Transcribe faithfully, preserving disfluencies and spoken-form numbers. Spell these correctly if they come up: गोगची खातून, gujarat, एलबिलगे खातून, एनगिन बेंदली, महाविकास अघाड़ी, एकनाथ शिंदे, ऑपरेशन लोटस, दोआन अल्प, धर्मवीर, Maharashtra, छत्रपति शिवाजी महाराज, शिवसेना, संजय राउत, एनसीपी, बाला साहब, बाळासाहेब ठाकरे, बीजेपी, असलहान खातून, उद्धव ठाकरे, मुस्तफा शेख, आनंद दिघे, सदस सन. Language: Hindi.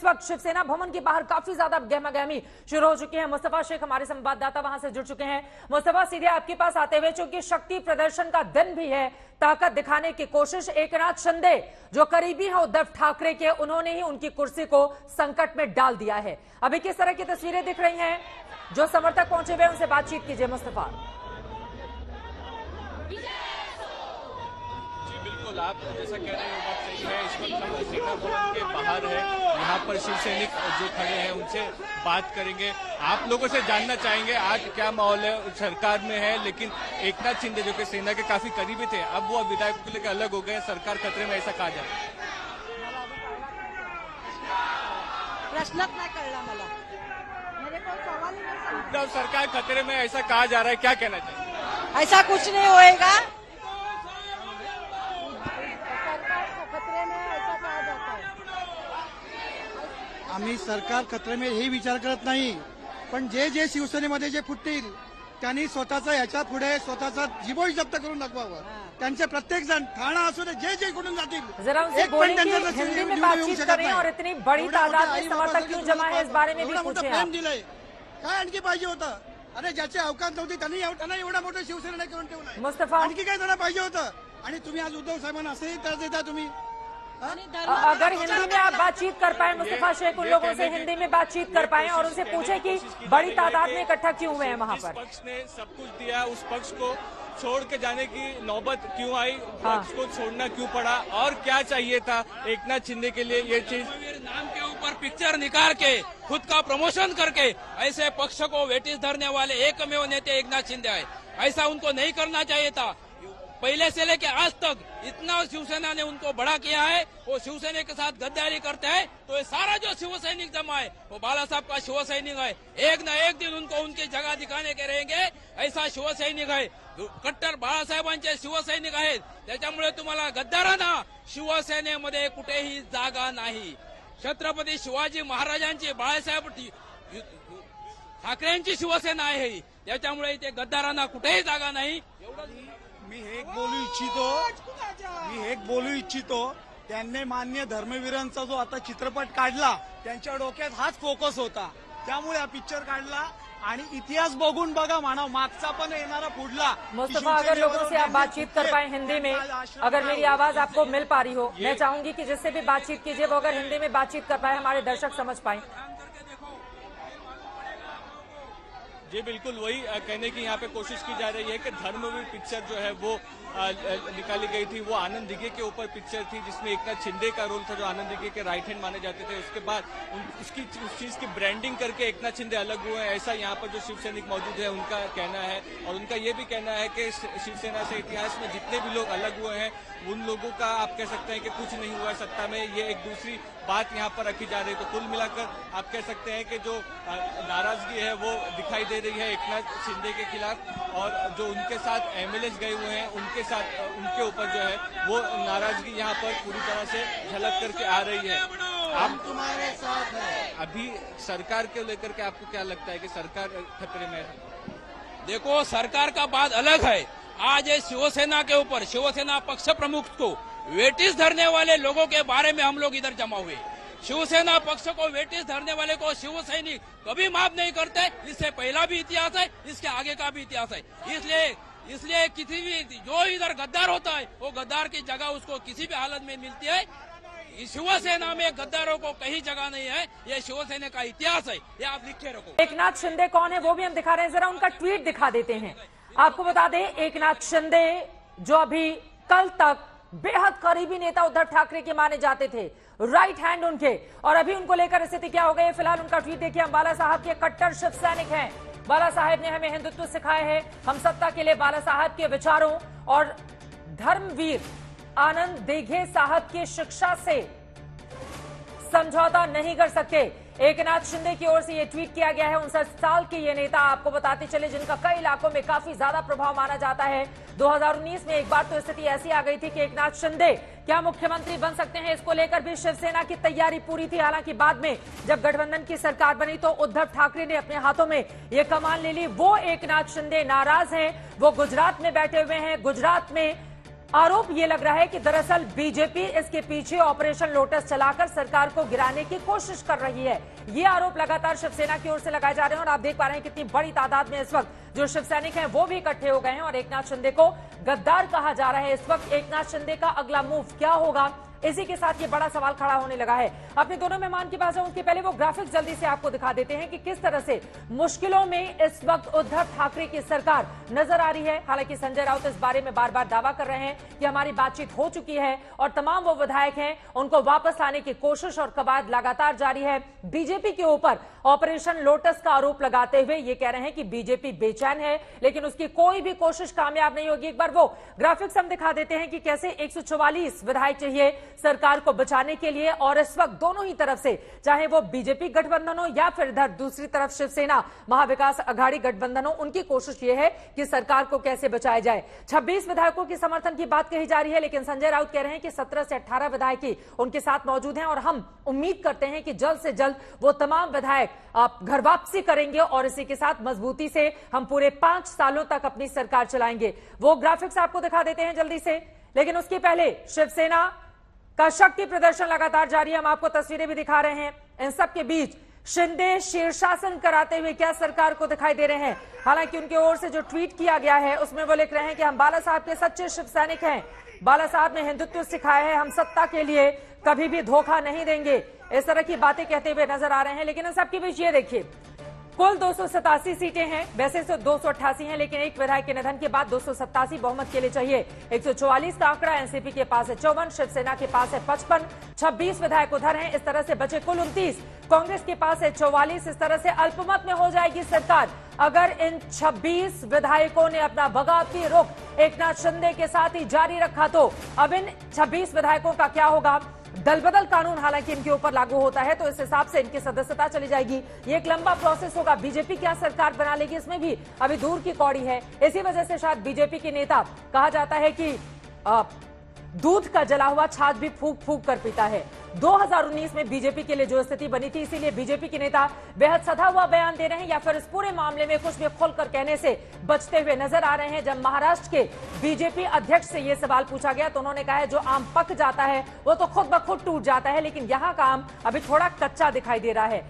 इस वक्त शिवसेना भवन के बाहर काफी ज्यादा गहमागहमी शुरू हो चुकी है। मुस्तफा शेख हमारे संवाददाता वहां से जुड़ चुके हैं। मुस्तफा, सीधे आपके पास आते हुए, चूंकि शक्ति प्रदर्शन का दिन भी है, ताकत दिखाने की कोशिश, एकनाथ शिंदे जो करीबी है उद्धव ठाकरे के, उन्होंने ही उनकी कुर्सी को संकट में डाल दिया है। अभी किस तरह की तस्वीरें दिख रही हैं? जो समर्थक पहुंचे हुए उनसे बातचीत कीजिए मुस्तफा। आप जैसा कह रहे हैं इस वक्त शिक्षा भवन के बाहर है, यहाँ पर शिव सैनिक जो खड़े हैं उनसे बात करेंगे। आप लोगों से जानना चाहेंगे आज क्या माहौल है, सरकार में है, लेकिन एकनाथ शिंदे जो कि सेना के काफी करीबी थे, अब वो विधायक को लेकर अलग हो गए, सरकार खतरे में, ऐसा कहा जाए। प्रश्नच नहीं कळला मला, मेरे को सवाल ही नहीं। उद्धव सरकार खतरे में ऐसा कहा जा रहा है, क्या कहना चाहिए? ऐसा कुछ नहीं होएगा, आम्ही सरकार खतरे में हे विचार करत नाही, पण जे जे शिवसेनेमध्ये जे फुटतील त्यांनी स्वतःचा याच्या पुढे स्वतःचा जीवोष जप्त करून दाखवावा। त्यांचे प्रत्येक जण थाना असू दे, जे जे कुठून जातील एक पण त्यांचा हिंदी में बातचीत करें। और इतनी बड़ी तादाद में समर्थक क्यों जमा है, इस बारे में भी पूछे। प्रेम दिलाय काय आणखी पाहिजे होता? अरे ज्याची औकात नव्हती त्यांनी त्यांना एवढा मोठा शिवसेना करून ठेवला। मुस्तफा, आणखी काय त्यांना पाहिजे होतं? आणि तुम्ही आज उद्धव साहेबांना असेही त्रास देता तुम्ही। अगर हिंदी में आप बातचीत कर पाए मुस्तफा शेख, उन लोगों से हिंदी में बातचीत कर पाए और उनसे पूछे कि बड़ी तादाद में इकट्ठा क्यों हुए हैं वहाँ पर। पक्ष ने सब कुछ दिया, उस पक्ष को छोड़ के जाने की नौबत क्यों आई, पक्ष को छोड़ना क्यों पड़ा, और क्या चाहिए था एकनाथ शिंदे के लिए? ये चीज नाम के ऊपर पिक्चर निकाल के खुद का प्रमोशन करके ऐसे पक्ष को वेटिस धरने वाले एकमेव नेता एकनाथ शिंदे आए। ऐसा उनको नहीं करना चाहिए था। पहले से लेके आज तक इतना शिवसेना ने उनको बड़ा किया है, वो शिवसेना के साथ गद्दारी करते हैं, तो ये सारा जो शिव सैनिक जमा है वो बाला साहब का शिव सैनिक है। एक न एक दिन उनको उनकी जगह दिखाने के रहेंगे, ऐसा शिव सैनिक है, कट्टर बाला साहेबांचे शिव सैनिक है। त्याच्यामुळे तुम्हाला गद्दारांना शिवसेनेमध्ये कुठेही जागा नाही। छत्रपति शिवाजी महाराजांची बाळासाहेब ठाकरेंची शिवसेना आहे, त्याच्यामुळे इथे गद्दारांना कुठेही जागा नाही। मी एक बोलू इच्छितो मी एक बोलू इच्छितो त्यांनी मान्य धर्मवीरांचा जो आता चित्रपट काढला, त्यांच्या डोक्यात हाच फोकस होता, त्यामुळे हा पिक्चर काढला। आणि इतिहास बघून बघा मानव मागचा पण येणारा पुढला। मुस्तफा, अगर लोगों से आप बातचीत कर पाए हिंदी में, अगर मेरी आवाज आपको मिल पा रही हो, मैं चाहूंगी कि जिससे भी बातचीत कीजिए वो अगर हिंदी में बातचीत कर पाए, हमारे दर्शक समझ पाए। जी बिल्कुल, वही कहने की यहाँ पे कोशिश की जा रही है कि धर्मवीर पिक्चर जो है वो निकाली गई थी, वो आनंद दिघे के ऊपर पिक्चर थी, जिसमें एकनाथ शिंदे का रोल था, जो आनंद दिघे के राइट हैंड माने जाते थे। उसके बाद उन, उसकी उस चीज की ब्रांडिंग करके एकनाथ शिंदे अलग हुए हैं, ऐसा यहाँ पर जो शिव सैनिक मौजूद है उनका कहना है। और उनका ये भी कहना है कि शिवसेना से इतिहास में जितने भी लोग अलग हुए हैं उन लोगों का आप कह सकते हैं कि कुछ नहीं हुआ सत्ता में, ये एक दूसरी बात यहाँ पर रखी जा रही है। तो कुल मिलाकर आप कह सकते हैं कि जो नाराजगी है वो दिखाई दे रही है एकनाथ शिंदे के खिलाफ, और जो उनके साथ एमएलए गए हुए हैं उनके साथ उनके ऊपर जो है वो नाराजगी यहाँ पर पूरी तरह से झलक करके आ रही है। हम तुम्हारे साथ हैं। अभी सरकार को लेकर के आपको क्या लगता है कि सरकार खतरे में है? देखो, सरकार का बात अलग है, आज ये शिवसेना के ऊपर शिवसेना पक्ष प्रमुख को वेटिस धरने वाले लोगों के बारे में हम लोग इधर जमा हुए। शिवसेना पक्ष को वेटिस धरने वाले को शिव सैनिक कभी माफ नहीं करते, इससे पहला भी इतिहास है, इसके आगे का भी इतिहास है। इसलिए इसलिए किसी भी जो इधर गद्दार होता है वो गद्दार की जगह उसको किसी भी हालत में मिलती है। शिवसेना में गद्दारों को कहीं जगह नहीं है, ये शिवसेना का इतिहास है, ये आप लिख के रखो। एकनाथ शिंदे कौन है वो भी हम दिखा रहे हैं, जरा उनका ट्वीट दिखा देते हैं। आपको बता दें, एकनाथ शिंदे जो अभी कल तक बेहद करीबी नेता उद्धव ठाकरे के माने जाते थे, राइट हैंड उनके, और अभी उनको लेकर स्थिति क्या हो गई है, फिलहाल उनका ट्वीट देखिए। हम बाला साहब के कट्टर शिव सैनिक हैं, बाला साहब ने हमें हिंदुत्व सिखाया है, हम सत्ता के लिए बाला साहब के विचारों और धर्मवीर आनंद दिघे साहब की शिक्षा से समझौता नहीं कर सकते। एकनाथ शिंदे की ओर से ये ट्वीट किया गया है। उनसठ साल के ये नेता, आपको बताते चले, जिनका कई इलाकों में काफी ज्यादा प्रभाव माना जाता है। दो हज़ार उन्नीस में एक बार तो स्थिति ऐसी आ गई थी कि एकनाथ शिंदे क्या मुख्यमंत्री बन सकते हैं, इसको लेकर भी शिवसेना की तैयारी पूरी थी। हालांकि बाद में जब गठबंधन की सरकार बनी तो उद्धव ठाकरे ने अपने हाथों में ये कमान ले ली। वो एकनाथ शिंदे नाराज हैं, वो गुजरात में बैठे हुए हैं, गुजरात में आरोप ये लग रहा है कि दरअसल बीजेपी इसके पीछे ऑपरेशन लोटस चलाकर सरकार को गिराने की कोशिश कर रही है। ये आरोप लगातार शिवसेना की ओर से लगाए जा रहे हैं और आप देख पा रहे हैं कितनी बड़ी तादाद में इस वक्त जो शिव सैनिक हैं वो भी इकट्ठे हो गए हैं और एकनाथ शिंदे को गद्दार कहा जा रहा है। इस वक्त एकनाथ शिंदे का अगला मूव क्या होगा, इसी के साथ ये बड़ा सवाल खड़ा होने लगा है। अपने दोनों मेहमान की बात है उसके पहले वो ग्राफिक्स जल्दी से आपको दिखा देते हैं कि किस तरह से मुश्किलों में इस वक्त उद्धव ठाकरे की सरकार नजर आ रही है। हालांकि संजय राउत इस बारे में बार बार दावा कर रहे हैं कि हमारी बातचीत हो चुकी है और तमाम वो विधायक हैं उनको वापस लाने की कोशिश और कवायद लगातार जारी है। बीजेपी के ऊपर ऑपरेशन लोटस का आरोप लगाते हुए ये कह रहे हैं कि बीजेपी बेचैन है लेकिन उसकी कोई भी कोशिश कामयाब नहीं होगी। एक बार वो ग्राफिक्स हम दिखा देते हैं कि कैसे एक सौ चौवालीस विधायक चाहिए सरकार को बचाने के लिए और इस वक्त दोनों ही तरफ से चाहे वो बीजेपी गठबंधन हो या फिर इधर दूसरी तरफ शिवसेना महाविकास अघाड़ी गठबंधन हो, उनकी कोशिश ये है कि सरकार को कैसे बचाया जाए। छब्बीस विधायकों के समर्थन की बात कही जा रही है लेकिन संजय राउत कह रहे हैं कि सत्रह से अठारह विधायक ही उनके साथ मौजूद हैं और हम उम्मीद करते हैं कि जल्द से जल्द वो तमाम विधायक घर वापसी करेंगे और इसी के साथ मजबूती से हम पूरे पांच सालों तक अपनी सरकार चलाएंगे। वो ग्राफिक्स आपको दिखा देते हैं जल्दी से, लेकिन उसके पहले शिवसेना का शक्ति प्रदर्शन लगातार जारी है। हम आपको तस्वीरें भी दिखा रहे हैं। इन सब के बीच शिंदे शीर्षासन कराते हुए क्या सरकार को दिखाई दे रहे हैं। हालांकि उनके ओर से जो ट्वीट किया गया है उसमें वो लिख रहे हैं कि हम बाला साहब के सच्चे शिव सैनिक हैं, बाला साहब ने हिंदुत्व सिखाया है, हम सत्ता के लिए कभी भी धोखा नहीं देंगे। इस तरह की बातें कहते हुए नजर आ रहे हैं। लेकिन इन सबके बीच ये देखिए कुल दो सौ सतासी सीटें हैं, वैसे तो दो सौ अट्ठासी है लेकिन एक विधायक के निधन के बाद दो सौ सतासी बहुमत के लिए चाहिए। एक सौ चौवालीस का आंकड़ा एनसीपी के पास है, चौवन शिवसेना के पास है, पचपन छब्बीस विधायक उधर हैं। इस तरह से बचे कुल उनतीस, कांग्रेस के पास है चौवालीस। इस तरह से अल्पमत में हो जाएगी सरकार अगर इन छब्बीस विधायकों ने अपना बगावती रुख एकनाथ शिंदे के साथ ही जारी रखा। तो अब इन छब्बीस विधायकों का क्या होगा। दल बदल कानून हालांकि इनके ऊपर लागू होता है तो इस हिसाब से इनकी सदस्यता चली जाएगी। ये एक लंबा प्रोसेस होगा। बीजेपी क्या सरकार बना लेगी इसमें भी अभी दूर की कौड़ी है। इसी वजह से शायद बीजेपी के नेता कहा जाता है कि आ, दूध का जला हुआ छाछ भी फूंक फूंक कर पीता है। दो हज़ार उन्नीस में बीजेपी के लिए जो स्थिति बनी थी इसीलिए बीजेपी के नेता बेहद सधा हुआ बयान दे रहे हैं या फिर इस पूरे मामले में कुछ भी खोलकर कहने से बचते हुए नजर आ रहे हैं। जब महाराष्ट्र के बीजेपी अध्यक्ष से यह सवाल पूछा गया तो उन्होंने कहा है जो आम पक जाता है वो तो खुद ब खुद टूट जाता है, लेकिन यहाँ का आम अभी थोड़ा कच्चा दिखाई दे रहा है।